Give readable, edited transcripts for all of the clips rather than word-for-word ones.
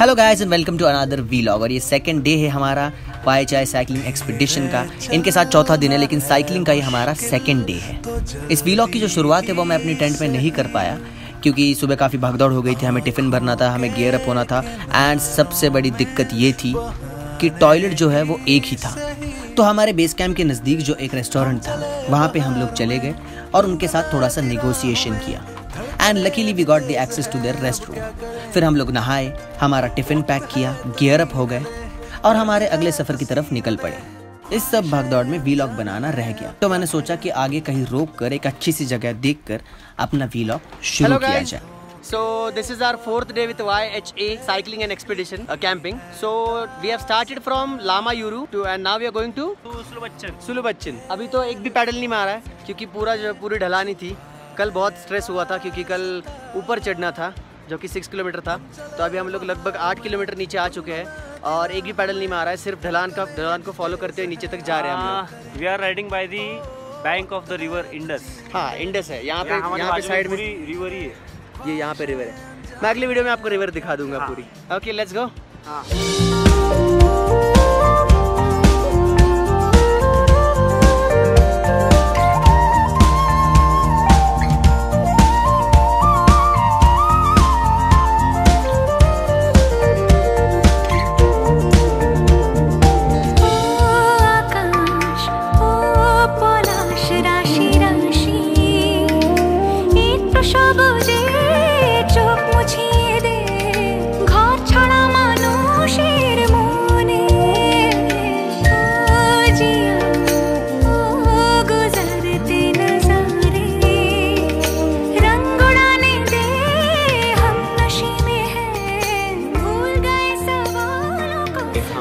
Hello guys and welcome to another vlog. और ये second day है हमारा YHAI साइकिलिंग एक्सपीडिशन का। इनके साथ चौथा दिन है, लेकिन साइकिलिंग का ये हमारा सेकंड डे है। इस व्लॉग की जो शुरुआत है वो मैं अपनी टेंट में नहीं कर पाया क्योंकि सुबह काफ़ी भागदौड़ हो गई थी। हमें टिफ़िन भरना था, हमें गियर अप होना था, एंड सबसे बड़ी दिक्कत ये थी कि टॉयलेट जो है वो एक ही था। तो हमारे बेस कैम्प के नज़दीक जो एक रेस्टोरेंट था वहाँ पे हम लोग चले गए और उनके साथ थोड़ा सा नेगोशिएशन किया, and luckily we got the access to their rest room. फिर हम लोग नहाए, हमारा टिफ़िन पैक किया, गियर अप हो गए और हमारे अगले सफ़र की तरफ निकल पड़े। इस सब भागदौड़ में व्लॉग बनाना रह गया, तो मैंने सोचा कि आगे कहीं रोक कर एक अच्छी सी जगह देखकर अपना व्लॉग शुरू किया जाए। So this is our fourth day with YHAI cycling and expedition camping. So we have started from Lama Yuru to and now we are going to Shilajit. अभी तो एक भी पैडल नहीं मारा है क्योंकि पूरी ढलानी थी। कल बहुत स्ट्रेस हुआ था क्योंकि कल ऊपर चढ़ना था जो कि 6 किलोमीटर था। तो अभी हम लोग लगभग 8 किलोमीटर नीचे आ चुके हैं और एक भी पैडल नहीं मारा है, सिर्फ ढलान को फॉलो करते हुए नीचे तक जा रहे हैं हम लोग। We are riding by the bank of the river Indus. हाँ, Indus है यहाँ पे, साइड में रिवर ही है, ये यहाँ पे रिवर है। मैं अगली वीडियो में आपको रिवर दिखा दूंगा पूरी। Okay let's go.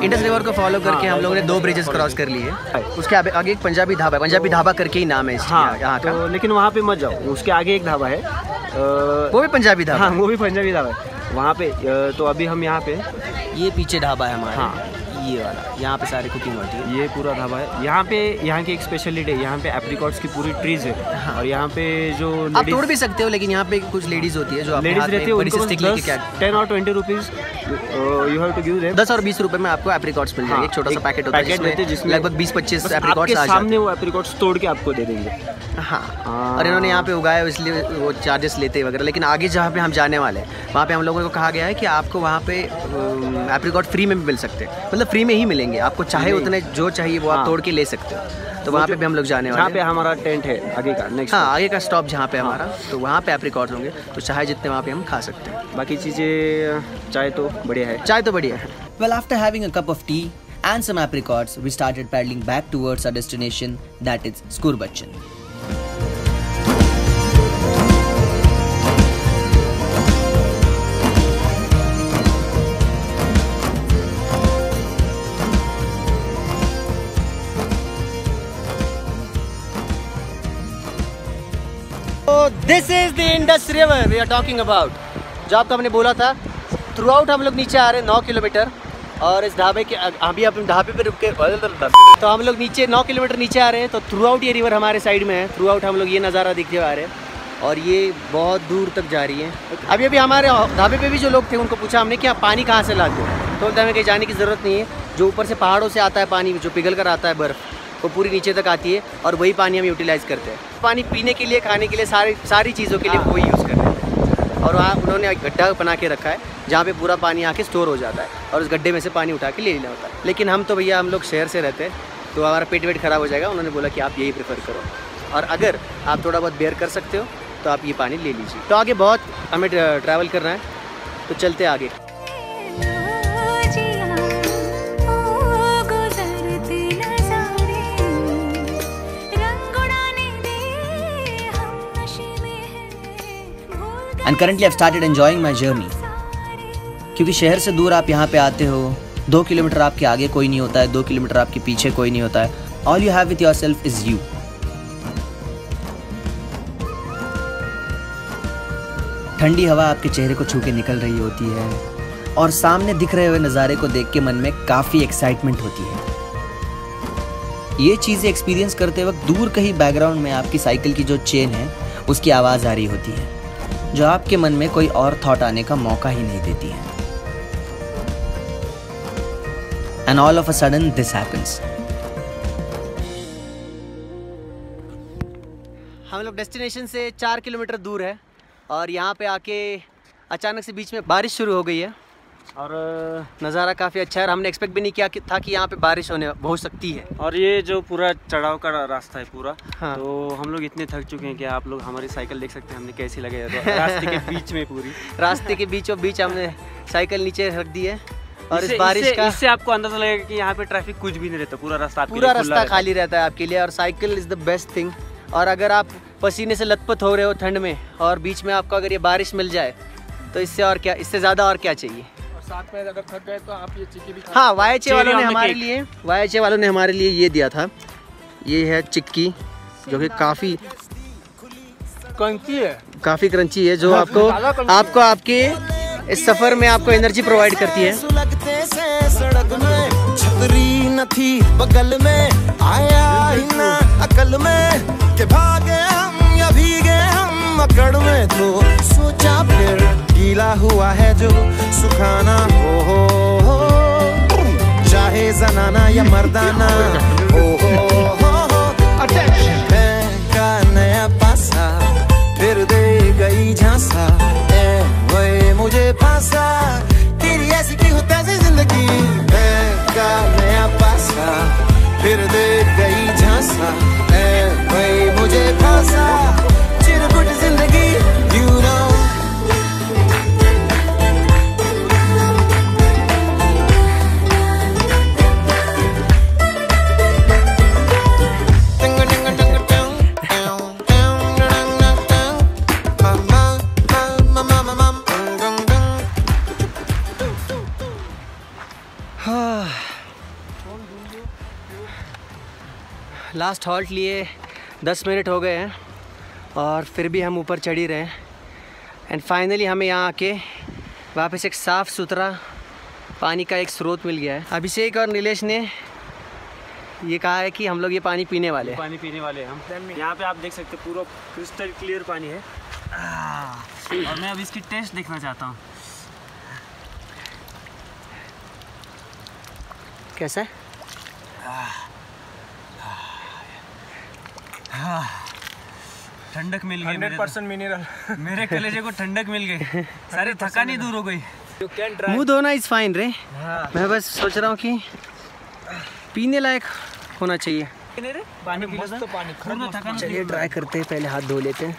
Indus river को फॉलो करके हम लोगों ने 2 ब्रिजेस क्रॉस कर लिए। उसके आगे एक पंजाबी ढाबा करके ही नाम है इसका। हाँ, तो लेकिन वहाँ पे मत जाओ, उसके आगे एक ढाबा है वो भी पंजाबी ढाबा। हाँ, वो भी पंजाबी ढाबा है वहाँ पे। तो अभी हम यहाँ पे, ये पीछे ढाबा है हमारा। हाँ, ये वाला, यहाँ पे सारी कुकिंग होती है। ये पूरा ढाबा है यहाँ पे। यहाँ की एक स्पेशलिटी है, यहाँ पे एप्रिकॉट्स की पूरी ट्रीज है और यहाँ पे जो आप तोड़ भी सकते हो, लेकिन यहाँ पे कुछ लेडीज होती है जो लेडीज रहती है, उनको 10 और 20 rupees you have to give them. 10 और 20 रुपए में आपको एप्रिकॉट्स मिल जाएंगे। एक छोटा सा पैकेट होता है जिसमें लगभग 20-25 एप्रिकॉट्स आ जाते हैं। सामने वो एप्रिकॉट्स तोड़ के आपको दे देंगे। हाँ, और इन्होंने यहाँ पे उगाया इसलिए वो चार्जेस लेते वगैरह। लेकिन आगे जहाँ पे हम जाने वाले हैं वहाँ पे हम लोगों को कहा गया है कि आपको वहाँ पे एप्रिकॉट फ्री में भी मिल सकते हैं, मतलब फ्री में ही मिलेंगे आपको, चाहे उतने जो चाहिए वो आप तोड़ के ले सकते हो। तो वहाँ पे भी हम लोग जाने वाले हैं। यहाँ पे हमारा टेंट है आगे का, नेक्स्ट। हाँ, आगे का स्टॉप जहाँ पे हमारा, तो वहाँ पे एप्रिकॉट होंगे, तो चाहे जितने वहाँ पे हम खा सकते हैं। बाकी चीज़ें चाय तो बढ़िया है। Well after having a cup of tea and some apricots we started paddling back towards our destination that is Shilajit। This is the Indus river we are talking about, जो आपको हमने बोला था। थ्रू आउट हम लोग नीचे आ रहे हैं 9 किलोमीटर और इस ढाबे के अभी आप ढाबे पे रुक के, तो हम लोग नीचे 9 किलोमीटर नीचे आ रहे हैं। तो थ्रू आउट ये रिवर हमारे साइड में है, थ्रू आउट हम लोग ये नज़ारा देखते हुए आ रहे हैं और ये बहुत दूर तक जा रही है। अभी हमारे ढाबे पे भी जो लोग थे उनको पूछा हमने कि आप पानी कहाँ से लाते हो, तो हमें कहीं जाने की ज़रूरत नहीं है। जो ऊपर से पहाड़ों से आता है पानी, जो पिघल कर आता है बर्फ़, वो पूरी नीचे तक आती है और वही पानी हम यूटिलाइज़ करते हैं। पानी पीने के लिए, खाने के लिए, सारी चीज़ों के लिए वही यूज़ करते हैं। और वहाँ उन्होंने एक गड्ढा बना के रखा है जहाँ पे पूरा पानी आके स्टोर हो जाता है और उस गड्ढे में से पानी उठा के ले लेना होता है। लेकिन हम तो भैया, हम लोग शहर से रहते हैं, तो हमारा पेट वेट ख़राब हो जाएगा। उन्होंने बोला कि आप यही प्रेफर करो और अगर आप थोड़ा बहुत बेयर कर सकते हो तो आप ये पानी ले लीजिए। तो आगे बहुत हमें ट्रैवल करना है, तो चलते आगे। And currently I started enjoying my journey, क्योंकि शहर से दूर आप यहाँ पे आते हो, 2 किलोमीटर आपके आगे कोई नहीं होता है, 2 किलोमीटर आपके पीछे कोई नहीं होता है। All you have with yourself is you. ठंडी हवा आपके चेहरे को छू के निकल रही होती है और सामने दिख रहे हुए नज़ारे को देख के मन में काफ़ी एक्साइटमेंट होती है। ये चीज़ें एक्सपीरियंस करते वक्त दूर कहीं बैकग्राउंड में आपकी साइकिल की जो चेन है उसकी आवाज़ आ रही होती है, जो आपके मन में कोई और थॉट आने का मौका ही नहीं देती है। and all of a sudden this happens. हम लोग डेस्टिनेशन से 4 किलोमीटर दूर है और यहाँ पे आके अचानक से बीच में बारिश शुरू हो गई है और नज़ारा काफ़ी अच्छा है और हमने एक्सपेक्ट भी नहीं किया था कि यहाँ पे बारिश हो सकती है। और ये जो पूरा चढ़ाव का रास्ता है पूरा, हाँ। तो हम लोग इतने थक चुके हैं कि आप लोग हमारी साइकिल देख सकते हैं हमने कैसी लगाई है, तो रास्ते के बीच में पूरी रास्ते के बीचों बीच हमने साइकिल नीचे रख दी है। और इस बारिश का इससे आपको अंदाजा लगेगा कि यहाँ पे ट्रैफिक कुछ भी नहीं रहता, पूरा रास्ता खाली रहता है आपके लिए। और cycle is the best thing. और अगर आप पसीने से लथपथ हो रहे हो ठंड में और बीच में आपको अगर ये बारिश मिल जाए तो इससे और क्या, इससे ज़्यादा और क्या चाहिए। और साथ में अगर थक गए तो आप ये चिक्की भी खा, हाँ, YHAI वालों ने हमारे लिए ये दिया था। ये है चिक्की जो कि काफ़ी क्रंची है, जो आपको आपके इस सफ़र में आपको एनर्जी प्रोवाइड करती है। छतरी न थी बगल में, आया ही ना अकल में, के भागे हम या भीगे हम अकड़ में, तो सोचा फिर गीला हुआ है जो सुखाना हो, चाहे जनाना या मर्दाना हो। का नया पासा फिर दे गई झांसा, ए वे मुझे फांसा तेरी ऐसी की होता है जिंदगी, का नया पासा फिर दे गई झांसा, ऐ भाई मुझे फांसा चिरगुट जिंदगी, you know। लास्ट हॉल्ट लिए 10 मिनट हो गए हैं और फिर भी हम ऊपर चढ़ ही रहे हैं। एंड फाइनली हमें यहाँ आके वापस एक साफ़ सुथरा पानी का एक स्रोत मिल गया है। अभिषेक और नीलेश ने ये कहा है कि हम लोग ये पानी पीने वाले हैं, हम यहाँ पे आप देख सकते हैं पूरा क्रिस्टल क्लियर पानी है। और मैं अब इसकी टेस्ट देखना चाहता हूँ कैसा है। हाँ, ठंडक मिल गई, 100% मिनरल मेरे कलेजे को ठंडक मिल गई, सारी थकानी दूर हो गई। मुँह धोना इज फाइन रे, हाँ। मैं बस सोच रहा हूँ कि पीने लायक होना चाहिए पानी, पानी। चलिए ट्राई करते हैं, पहले हाथ धो लेते हैं।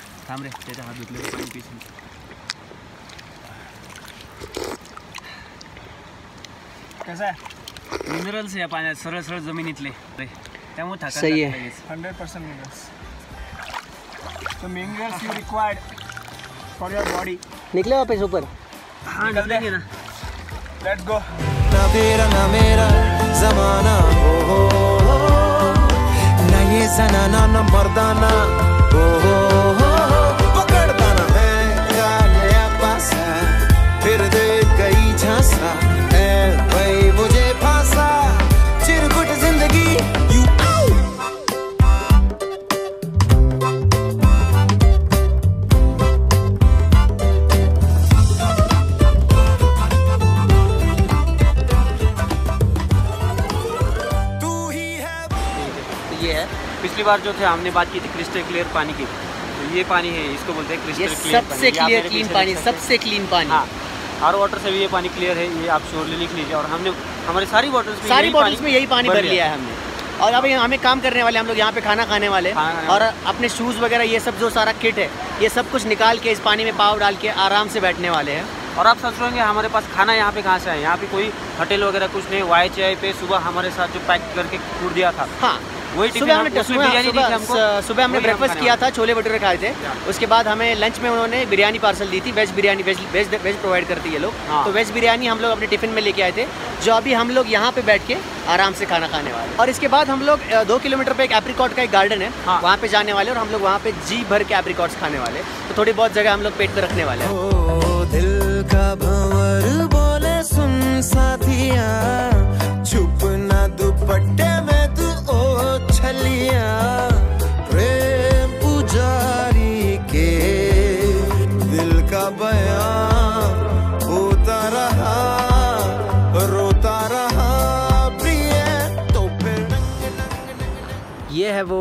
कैसा है? मिनरल से पानी सरळ सरळ जमीन इतले सही है, 100% मिनरल्स। तो minerals you required for your body. निकले वापस ऊपर, हाँ निकल देंगे ना, लेट्स गो। ना तेरा ना मेरा जमाना हो, ना ये जनाना ना मर्दाना हो, पकड़ता ना मैं का नया पासा फिर दे गई झांसा, ऐ भाई मुझे फांसा चिरगुट जिंदगी। पिछली बार जो थे हमने बात की थी क्रिस्टल क्लियर पानी की, तो ये पानी है, इसको बोलते हैं क्रिस्टल क्लियर पानी, सबसे क्लियर क्लीन पानी, सबसे क्लीन पानी, हाँ। हर वाटर से भी ये पानी क्लियर है, ये आप श्योरली लिख लीजिए। और हमने हमारे सारी बॉटल्स में यही पानी भर लिया है हमने। और अब हमें काम करने वाले, हम लोग यहाँ पे खाना खाने वाले और अपने शूज़ वगैरह ये सब जो सारा किट है ये सब कुछ निकाल के इस पानी में पाव डाल के आराम से बैठने वाले हैं। और आप सोच रहे होंगे हमारे पास खाना यहाँ पे कहाँ से है, यहाँ पे कोई होटल वगैरह कुछ नहीं। YHAI पे सुबह हमारे साथ जो पैक करके फूड दिया था, हाँ, सुबह हमने ब्रेकफास्ट किया था, छोले भटूरे खाए थे। उसके बाद हमें लंच में उन्होंने बिरयानी पार्सल दी थी, वेज बिरयानी, वेज प्रोवाइड करती है लोग, हाँ। तो वेज बिरयानी हम लोग अपने टिफिन में लेके आए थे, जो अभी हम लोग यहाँ पे बैठ के आराम से खाना खाने वाले। और इसके बाद हम लोग 2 किलोमीटर पे एक एप्रीकॉट का एक गार्डन है, हाँ। वहाँ पे जाने वाले और हम लोग वहाँ पे जी भर के एप्रीकॉट्स खाने वाले, तो थोड़ी बहुत जगह हम लोग पेट पे रखने वाले हैं। प्रेम पुजारी के दिल का बयां होता रहा, रोता रहा है वो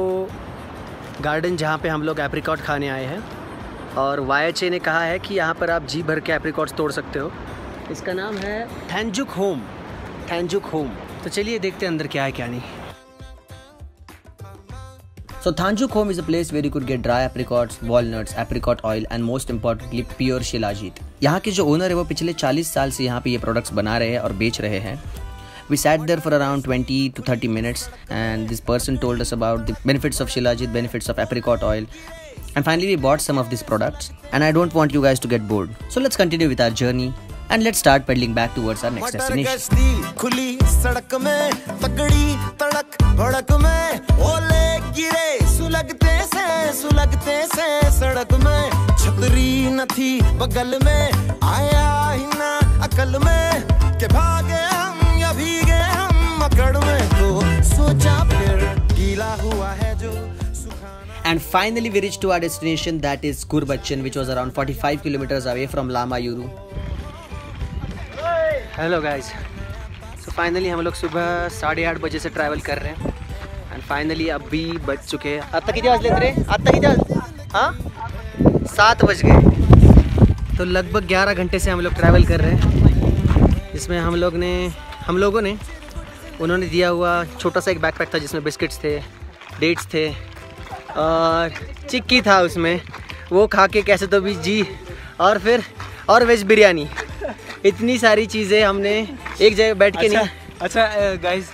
गार्डन जहाँ पे हम लोग एप्रिकॉट खाने आए हैं, और YHAI ने कहा है कि यहाँ पर आप जी भर के एप्रिकॉट्स तोड़ सकते हो। इसका नाम है थैंजुक होम, थैंजुक होम। तो चलिए देखते हैं अंदर क्या है क्या नहीं। So Thanjuk Home is a place where you could get dry apricots, walnuts, apricot oil and most importantly pure Shilajit. यहाँ के जो ओनर है वो पिछले 40 साल से यहाँ पे ये प्रोडक्ट्स बना रहे हैं और बेच रहे हैं। We sat there for around 20 to 30 minutes and this person told us about the benefits of Shilajit, benefits of apricot oil and finally we bought some of these products and I don't want you guys to get bored. So let's continue with our journey and let's start pedaling back towards our next destination. सुलगते से सड़क में छतरी न थी बगल में, आया ही ना अकल में के भागे हम या भीगे हम मकड़ में, तो सोचा फिर गीला हुआ है जो। And finally we reached to our destination, that is Gurbachan, which was around 45 kilometers away from Lama Yuru. Hello guys, so finally हम लोग सुबह 8:30 बजे से ट्रैवल कर रहे हैं। फाइनली अभी बज चुके हैं, आता की जहाज लेते रहे, आता की जहाज, हाँ 7 बज गए। तो लगभग 11 घंटे से हम लोग ट्रैवल कर रहे हैं, जिसमें हम लोगों ने उन्होंने दिया हुआ छोटा सा एक बैकपैक था जिसमें बिस्किट्स थे, डेट्स थे और चिक्की था, उसमें वो खा के कैसे तो भी जी, और फिर और वेज बिरयानी, इतनी सारी चीज़ें हमने एक जगह बैठ के। अच्छा गाइज,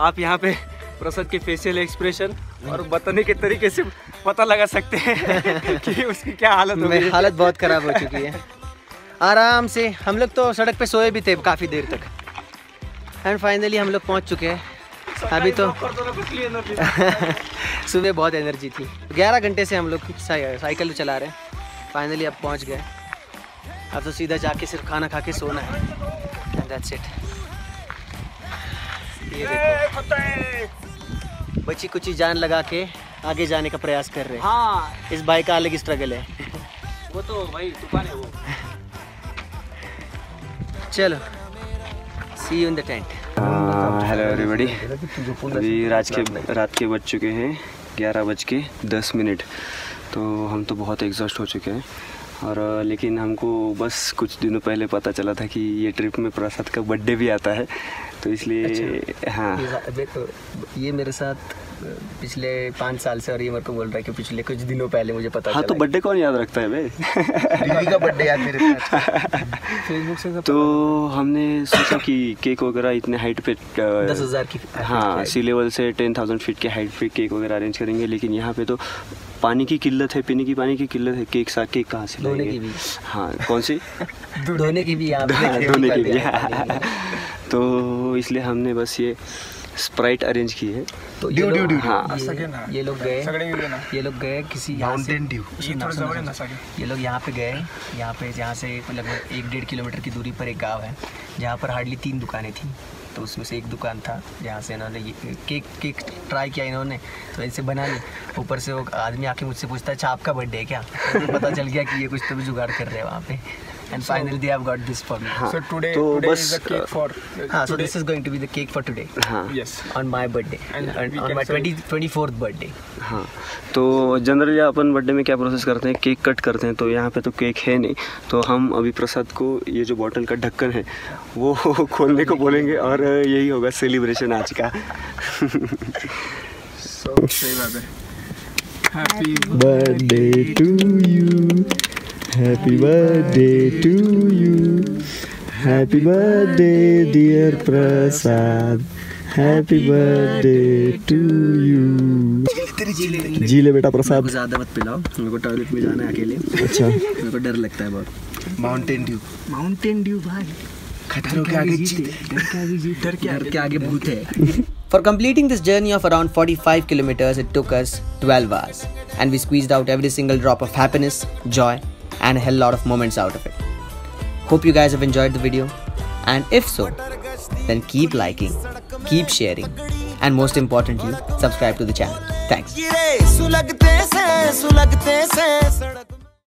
आप यहाँ पे प्रसाद के फेशियल एक्सप्रेशन और बताने के तरीके से पता लगा सकते हैं कि उसकी क्या हालत हो गई है। हालत बहुत ख़राब हो चुकी है। आराम से हम लोग तो सड़क पे सोए भी थे काफ़ी देर तक। एंड फाइनली हम लोग पहुंच चुके हैं। अभी तो सुबह बहुत एनर्जी थी। 11 घंटे से हम लोग साइकिल चला रहे हैं, फाइनली अब पहुँच गए। अब तो सीधा जाके सिर्फ खाना खा के सोना है, एंड दैट्स इट। ये देखो, बची कुची जान लगा के आगे जाने का प्रयास कर रहे हैं। हाँ, इस भाई का अलग स्ट्रगल है। वो तो भाई तूफान है वो। चलो, see you in the tent। Hello everybody, अभी रात के बज चुके हैं 11:10। तो हम तो बहुत एग्जॉस्ट हो चुके हैं, और लेकिन हमको बस कुछ दिनों पहले पता चला था कि ये ट्रिप में प्रसाद का बर्थडे भी आता है, तो इसलिए। अच्छा, हाँ ये मेरे साथ पिछले 5 साल से, और ये मेरे को बोल रहा है कि पिछले कुछ दिनों पहले मुझे पता चला। हाँ तो बर्थडे कौन याद रखता है भाई, दीदी का बर्थडे याद नहीं रहता। फेसबुक से तो हमने सोचा कि केक वगैरह इतने हाइट पे 10,000 की, हाँ सी लेवल से 10,000 फीट के हाइट पे केक वगैरह अरेंज करेंगे, लेकिन यहाँ पे तो पानी की किल्लत है, पीने की पानी की किल्लत है। केक कहाँ से लेंगे? हाँ कौन सी धोने की भी, धोने की भी। तो इसलिए हमने बस ये स्प्राइट अरेंज की है। तो ये लोग गए किसी ये लोग यहाँ पे गए, यहाँ से लगभग 1-1.5 किलोमीटर की दूरी पर एक गांव है जहाँ पर हार्डली 3 दुकानें थी। तो उसमें से एक दुकान था जहाँ से इन्होंने केक ट्राई किया इन्होंने, तो इनसे बना ली। ऊपर से वो आदमी आके मुझसे पूछता है, अच्छा आपका बर्थडे है क्या? पता चल गया कि ये कुछ तो भी जुगाड़ कर रहे हैं वहाँ पे। And finally they have got this for me. So today is the cake for. So this is going to be the cake for today. Yes. On my birthday. And on my 24th birthday. हाँ, तो generally अपन birthday में क्या process करते हैं, cake cut करते हैं। तो यहाँ पे तो केक है नहीं, तो हम अभी प्रसाद को ये जो बॉटल का ढक्कन है वो खोलने को बोलेंगे, और यही होगा सेलिब्रेशन आज का। So सही बात है। Happy birthday to you. Happy birthday to you. Happy birthday dear Prasad. Happy birthday to you. जी ले बेटा प्रसाद, ज़्यादा मत पिलाओ, मेरे को टॉयलेट में जाना है अकेले। अच्छा, मेरे को डर लगता है बहुत। माउंटेन ड्यू भाई, खतरों के आगे जीत, डर के आगे भूत है। For completing this journey of around 45 kilometers, it took us 12 hours and we squeezed out every single drop of happiness, joy and a hell lot of moments out of it. Hope you guys have enjoyed the video, and if so, then keep liking, keep sharing and most importantly subscribe to the channel. Thanks.